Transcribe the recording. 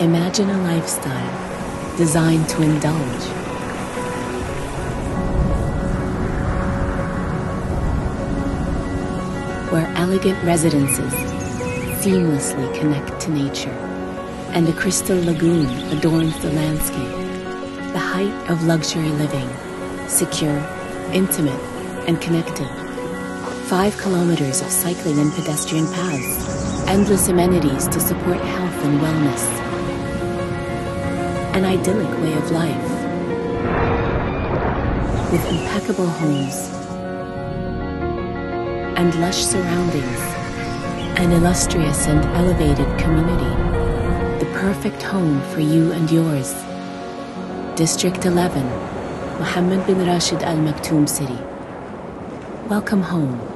Imagine a lifestyle designed to indulge. Where elegant residences seamlessly connect to nature and a crystal lagoon adorns the landscape. The height of luxury living, secure, intimate, and connected. 5 kilometers of cycling and pedestrian paths, endless amenities to support health and wellness. An idyllic way of life, with impeccable homes and lush surroundings, an illustrious and elevated community, the perfect home for you and yours. District 11, Mohammed bin Rashid Al Maktoum City. Welcome home.